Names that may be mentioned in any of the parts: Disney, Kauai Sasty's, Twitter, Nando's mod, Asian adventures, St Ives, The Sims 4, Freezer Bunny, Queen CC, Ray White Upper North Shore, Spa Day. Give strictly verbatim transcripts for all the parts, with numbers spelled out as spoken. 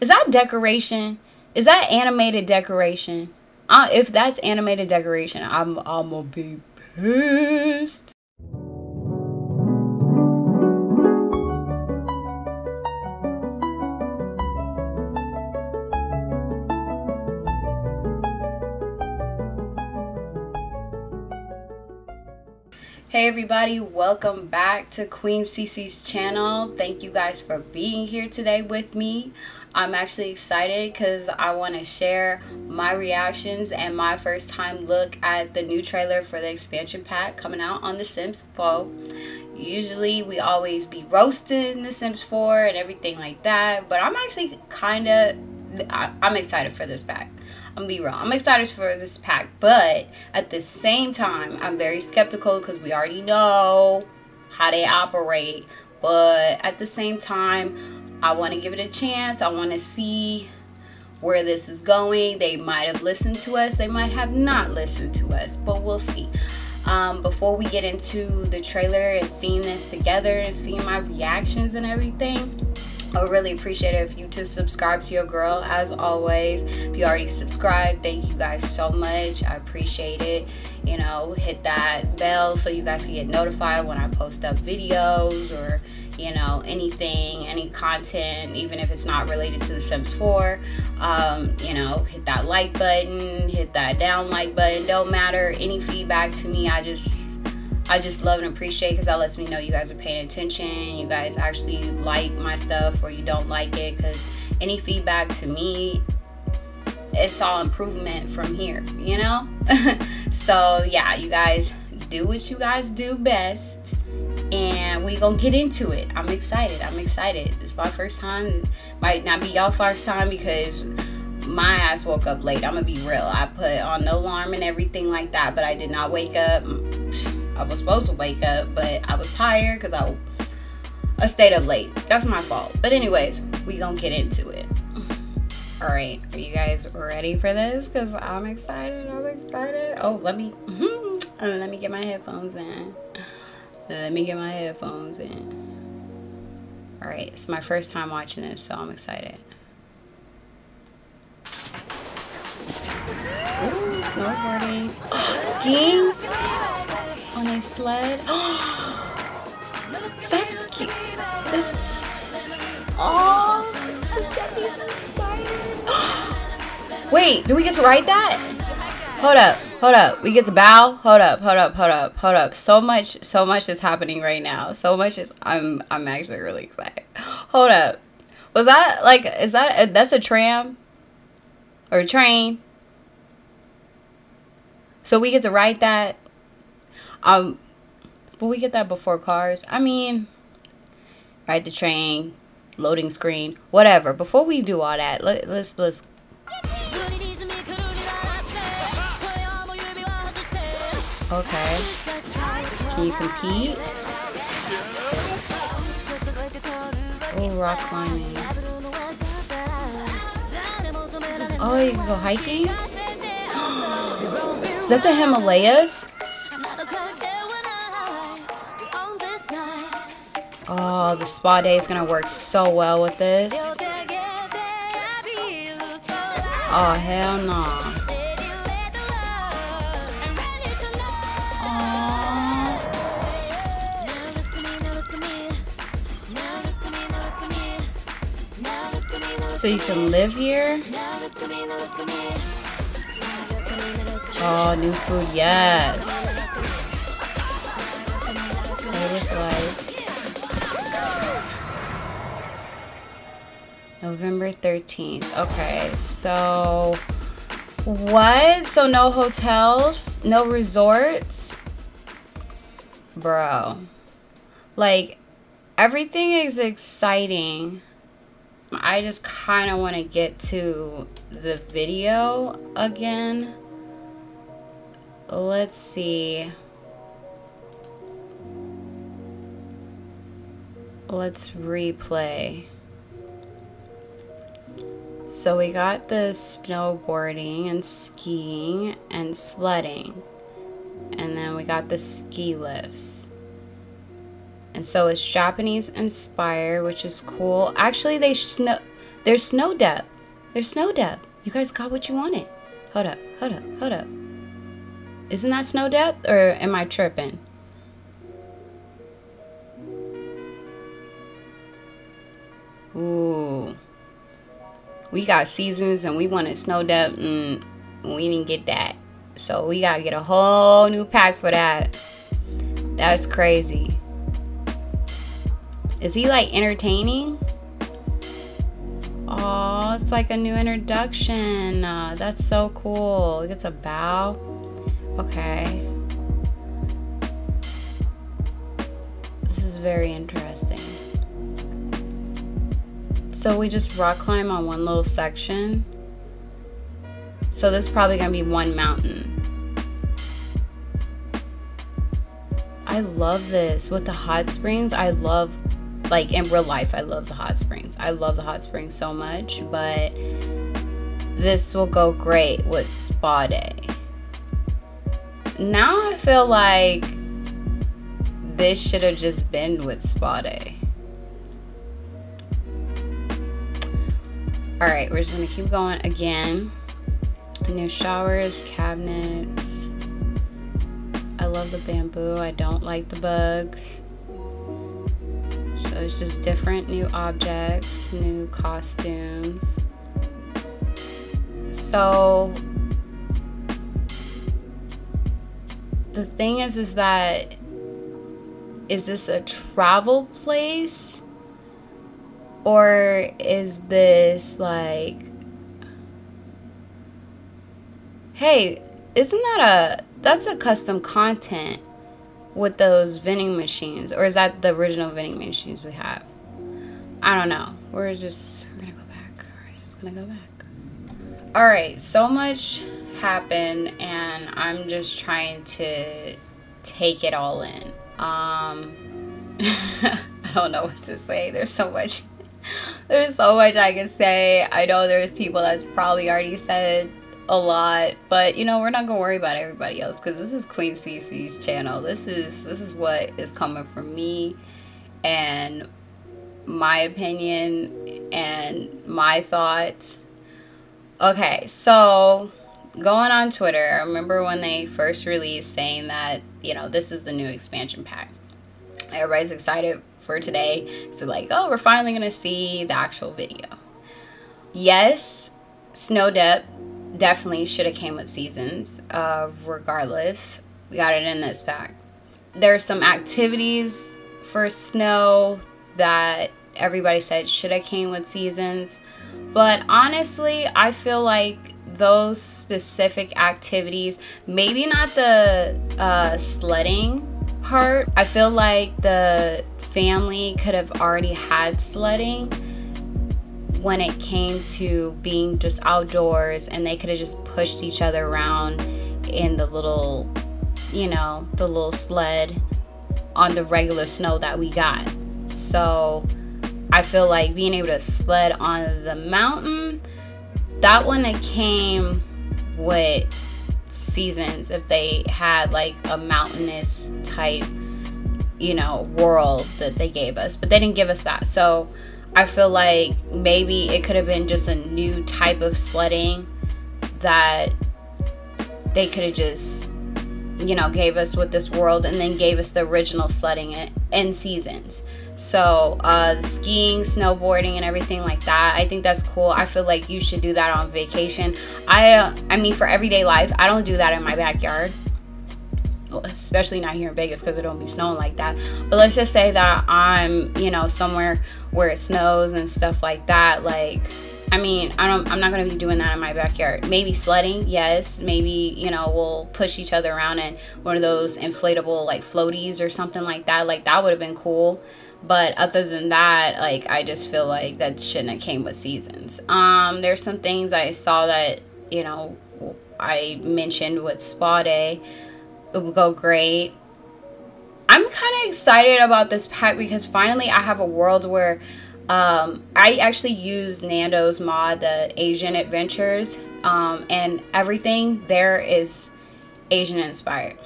Is that decoration? Is that animated decoration? Uh, if that's animated decoration, I'm, I'm gonna be pissed. Hey everybody, welcome back to Queen C C's channel. Thank you guys for being here today with me. I'm actually excited because I want to share my reactions and my first time look at the new trailer for the expansion pack coming out on The Sims four. Usually we always be roasting The Sims four and everything like that, but I'm actually kind of I, I'm excited for this pack. I'm gonna be real. I'm excited for this pack, but at the same time, I'm very skeptical because we already know how they operate. But at the same time, I want to give it a chance. I want to see where this is going. They might have listened to us. They might have not listened to us, but we'll see. Um, before we get into the trailer and seeing this together and seeing my reactions and everything, I would really appreciate it if you just subscribe to your girl. As always, if you already subscribed, thank you guys so much. I appreciate it. You know, hit that bell so you guys can get notified when I post up videos or, you know, anything, any content, even if it's not related to The Sims four. Um, you know, hit that like button, hit that down like button. Don't matter. Any feedback to me, I just... I just love and appreciate, because that lets me know you guys are paying attention, you guys actually like my stuff or you don't like it, because any feedback to me, it's all improvement from here, you know? So yeah, you guys do what you guys do best and we gonna get into it. I'm excited, I'm excited. It's my first time, might not be y'all first time because my ass woke up late, I'm gonna be real. I put on the alarm and everything like that, but I did not wake up. I was supposed to wake up, but I was tired because I, I stayed up late. That's my fault. But anyways, we gonna get into it. All right, are you guys ready for this? Because I'm excited. I'm excited. Oh, let me let me get my headphones in. Let me get my headphones in. All right, it's my first time watching this, so I'm excited. Ooh, snowboarding, skiing. On a sled. That's cute. That's oh, that is inspired. Wait, do we get to ride that? Hold up, hold up. We get to bow. Hold up, hold up, hold up, hold up. So much, so much is happening right now. So much is. I'm, I'm actually really excited. Hold up. Was that like? Is that? A, that's a tram or a train? So we get to ride that. Um, will we get that before cars? I mean, ride the train, loading screen, whatever. Before we do all that, let, let's let's. Okay. Can you compete? Oh, rock climbing. Oh, you can go hiking. Is that the Himalayas? Oh, the spa day is gonna work so well with this. Oh, hell no. Aww. So you can live here? Oh, new food, yes. November thirteenth. Okay, so what? So no hotels, no resorts, bro. Like everything is exciting. I just kind of want to get to the video again. Let's see. Let's replay. So we got the snowboarding and skiing and sledding, and then we got the ski lifts. And so it's Japanese inspired, which is cool. Actually, they snow There's snow dub. There's snow dub. You guys got what you wanted. Hold up, hold up, hold up. Isn't that snow dub? Or am I tripping? Ooh. We got seasons and we wanted snow dub and we didn't get that. So we gotta get a whole new pack for that. That's crazy. Is he like entertaining? Oh, it's like a new introduction. Uh, that's so cool. It gets a bow. Okay. This is very interesting. So we just rock climb on one little section. So this is probably gonna be one mountain. I love this with the hot springs. I love, like in real life, I love the hot springs. I love the hot springs so much, but this will go great with Spa Day. Now I feel like this should have just been with Spa Day. All right, we're just gonna keep going again. New showers, cabinets. I love the bamboo. I don't like the bugs. So it's just different new objects, new costumes. So the thing is, is that, is this a travel place? Or is this like, hey, isn't that a, that's a custom content with those vending machines, or is that the original vending machines we have? I don't know. We're just, we're gonna go back. We're just gonna go back. All right, so much happened and I'm just trying to take it all in. Um, I don't know what to say. There's so much. There's so much I can say. I know there's people that's probably already said a lot, but you know, we're not gonna worry about everybody else because this is Queen C C's channel. This is this is what is coming from me and my opinion and my thoughts. Okay, so going on Twitter, I remember when they first released saying that, you know, this is the new expansion pack. Everybody's excited for today. So like, oh, we're finally gonna see the actual video. Yes, Snow Depth definitely should have came with seasons. Uh, regardless, we got it in this pack. There's some activities for snow that everybody said should have came with seasons, but honestly, I feel like those specific activities, maybe not the uh, sledding part. I feel like the family could have already had sledding when it came to being just outdoors, and they could have just pushed each other around in the little, you know, the little sled on the regular snow that we got. So I feel like being able to sled on the mountain, that wouldn't came with seasons if they had like a mountainous type, you know, world that they gave us, but they didn't give us that. So I feel like maybe it could have been just a new type of sledding that they could have just, you know, gave us with this world and then gave us the original sledding in, in seasons. So uh, skiing, snowboarding, and everything like that, I think that's cool. I feel like you should do that on vacation. I, uh, I mean, for everyday life, I don't do that in my backyard. Well, especially not here in Vegas because it don't be snowing like that. But let's just say that I'm, you know, somewhere where it snows and stuff like that. Like, I mean, I don't, I'm not going to be doing that in my backyard. Maybe sledding, yes. Maybe, you know, we'll push each other around in one of those inflatable, like, floaties or something like that. Like, that would have been cool. But other than that, like, I just feel like that shouldn't have came with seasons. Um, there's some things I saw that, you know, I mentioned with Spa Day. It will go great. I'm kind of excited about this pack because finally I have a world where um, I actually use Nando's mod, the Asian adventures, um, and everything there is Asian inspired.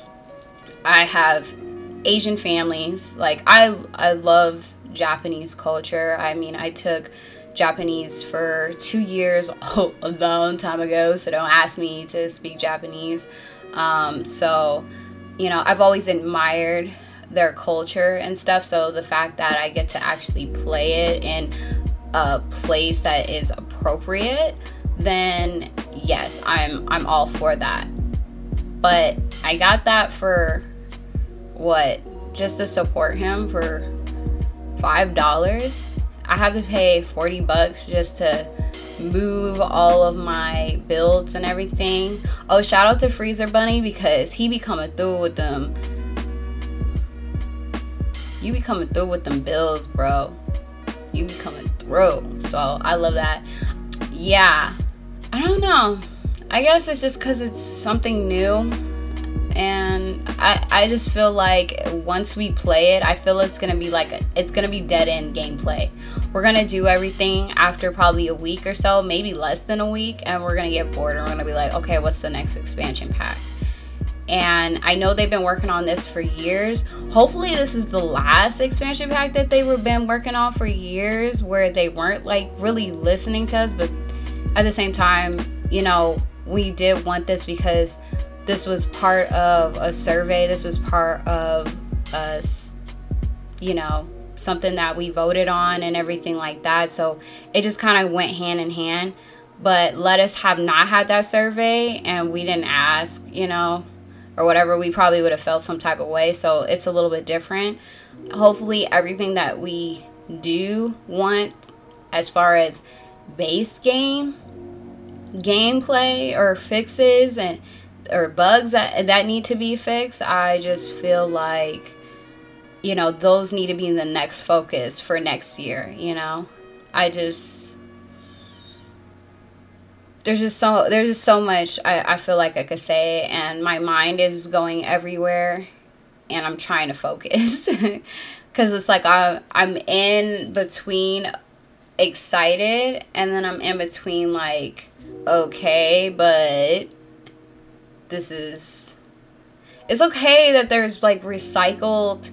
I have Asian families. Like I, I love Japanese culture. I mean, I took Japanese for two years, oh, a long time ago, so don't ask me to speak Japanese. Um, so, you know, I've always admired their culture and stuff, so the fact that I get to actually play it in a place that is appropriate, then yes, I'm I'm all for that. But I got that for what, just to support him for five dollars. I have to pay forty bucks just to move all of my builds and everything. Oh, shout out to Freezer Bunny, because he be coming through with them. You be coming through with them bills, bro. You be coming through. So I love that. Yeah, I don't know. I guess it's just because it's something new. And I, I just feel like once we play it, I feel it's gonna be like a, it's gonna be dead end gameplay. We're gonna do everything after probably a week or so, maybe less than a week, and we're gonna get bored and we're gonna be like, okay, what's the next expansion pack? And I know they've been working on this for years. Hopefully this is the last expansion pack that they've been working on for years, where they weren't like really listening to us, but at the same time, you know, we did want this because this was part of a survey. This was part of us, you know, something that we voted on and everything like that. So it just kind of went hand in hand. But let us have not had that survey and we didn't ask, you know, or whatever, we probably would have felt some type of way. So it's a little bit different. Hopefully everything that we do want as far as base game, gameplay, or fixes and or bugs that that need to be fixed, I just feel like, you know, those need to be in the next focus for next year. You know, I just there's just so there's just so much I, I feel like I could say, and my mind is going everywhere and I'm trying to focus because it's like I, I'm in between excited and then I'm in between like, okay, but this is, it's okay that there's like recycled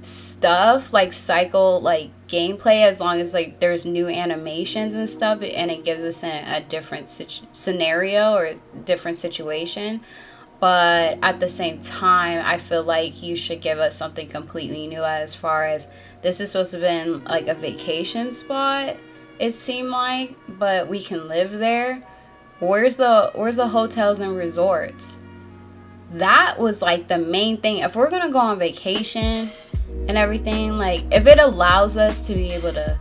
stuff, like cycle, like gameplay, as long as like there's new animations and stuff and it gives us a, a different scenario or different situation. But at the same time, I feel like you should give us something completely new, as far as this is supposed to have been like a vacation spot, it seemed like, but we can live there. Where's the where's the hotels and resorts? That was like the main thing. If we're gonna go on vacation and everything, like if it allows us to be able to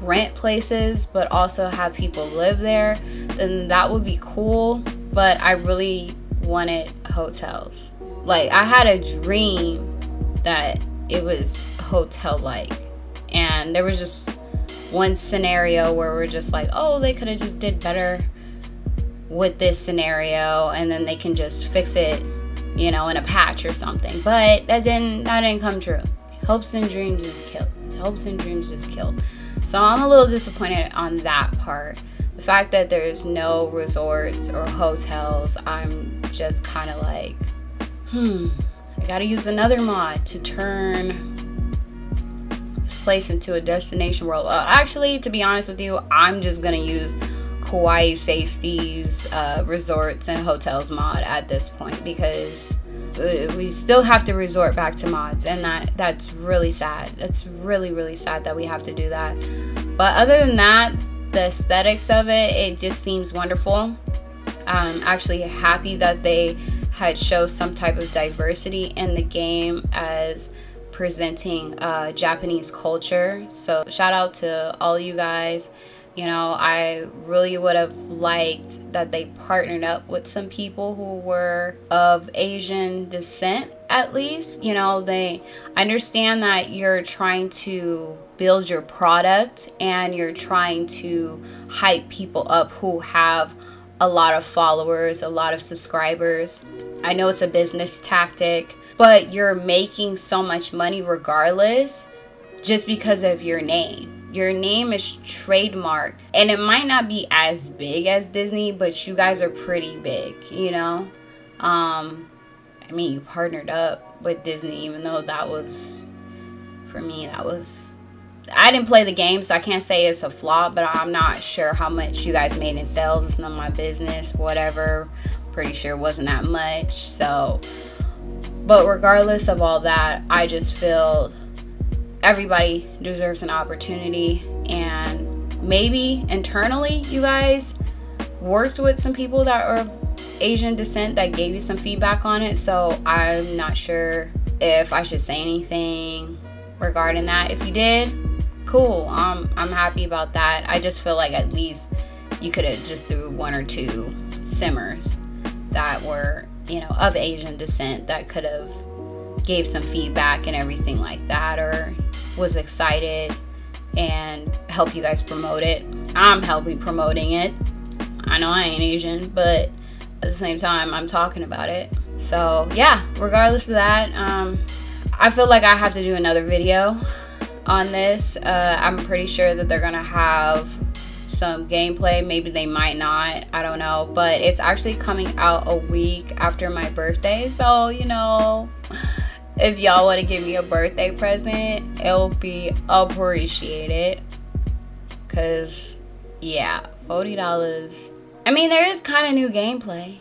rent places but also have people live there, then that would be cool. But I really wanted hotels. Like I had a dream that it was hotel-like, and there was just one scenario where we're just like, oh, they could have just did better with this scenario, and then they can just fix it, you know, in a patch or something. But that didn't that didn't come true. Hopes and dreams just killed. Hopes and dreams just killed. So I'm a little disappointed on that part. The fact that there's no resorts or hotels, I'm just kind of like, hmm, I gotta use another mod to turn this place into a destination world. Uh, actually, to be honest with you, I'm just gonna use Kauai Sasty's uh, resorts and hotels mod at this point, because we still have to resort back to mods, and that that's really sad. That's really really sad that we have to do that. But other than that, the aesthetics of it, it just seems wonderful. I'm actually happy that they had shown some type of diversity in the game as presenting uh, Japanese culture. So shout out to all you guys. You know, I really would have liked that they partnered up with some people who were of Asian descent, at least. You know, they understand that you're trying to build your product and you're trying to hype people up who have a lot of followers, a lot of subscribers. I know it's a business tactic, but you're making so much money regardless just because of your name. Your name is trademarked, and it might not be as big as Disney, but you guys are pretty big, you know? Um, I mean, you partnered up with Disney, even though that was, for me, that was I didn't play the game, so I can't say it's a flaw, but I'm not sure how much you guys made in sales. It's none of my business, whatever. Pretty sure it wasn't that much. So, but regardless of all that, I just feel everybody deserves an opportunity. And maybe internally you guys worked with some people that are of Asian descent that gave you some feedback on it. So I'm not sure if I should say anything regarding that. If you did, cool, um I'm happy about that. I just feel like at least you could have just threw one or two simmers that were, you know, of Asian descent that could have gave some feedback and everything like that, or was excited and help you guys promote it. I'm helping promoting it. I know I ain't Asian, but at the same time I'm talking about it. So yeah, regardless of that, um I feel like I have to do another video on this. uh I'm pretty sure that they're gonna have some gameplay. Maybe they might not, I don't know, but it's actually coming out a week after my birthday. So, you know, if y'all want to give me a birthday present, it'll be appreciated, because yeah, forty dollars. I mean, there is kind of new gameplay.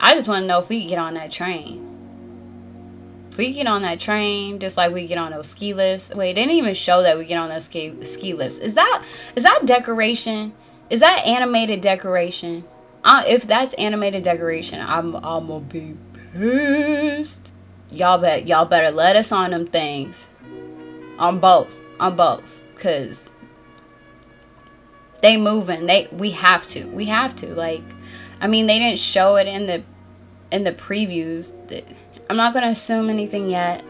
I just want to know if we can get on that train. If we get on that train, just like we get on those ski lifts. Wait, they didn't even show that we get on those ski, ski lifts. Is that is that decoration? Is that animated decoration? Uh, if that's animated decoration, I'm I'm gonna be pissed. Y'all bet y'all better let us on them things. On both, on both, cause they moving. They we have to, we have to. Like, I mean, they didn't show it in the in the previews. That, I'm not going to assume anything yet.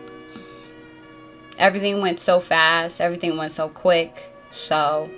Everything went so fast. Everything went so quick. So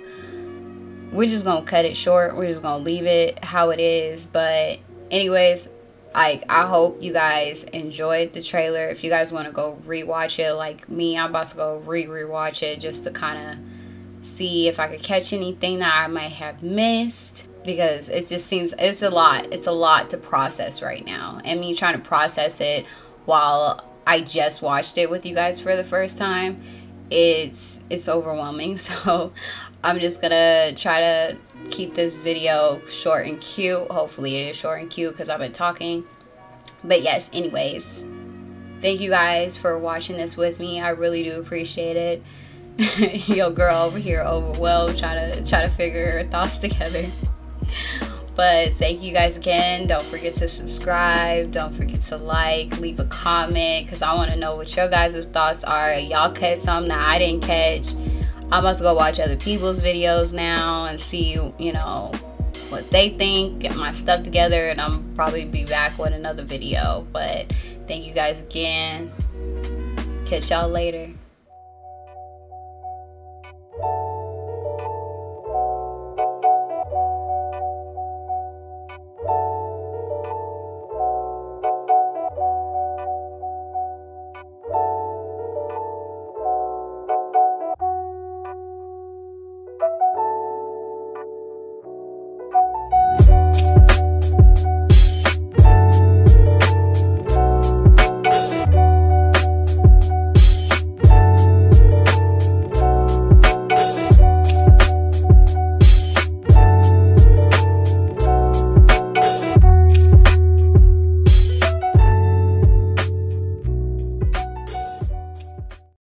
we're just going to cut it short. We're just going to leave it how it is. But anyways, I, I hope you guys enjoyed the trailer. If you guys want to go rewatch it like me, I'm about to go re-rewatch it just to kind of see if I could catch anything that I might have missed. Because it just seems, it's a lot. It's a lot to process right now. And me trying to process it while I just watched it with you guys for the first time, it's it's overwhelming. So I'm just gonna try to keep this video short and cute. Hopefully it is short and cute because I've been talking. But yes, anyways, thank you guys for watching this with me. I really do appreciate it. Yo, girl over here overwhelmed, trying to try to figure her thoughts together. But thank you guys again. Don't forget to subscribe. Don't forget to like, leave a comment, because I want to know what your guys' thoughts are. Y'all catch something that I didn't catch. I'm about to go watch other people's videos now and see, you know, what they think, get my stuff together, and I'll probably be back with another video. But thank you guys again. Catch y'all later.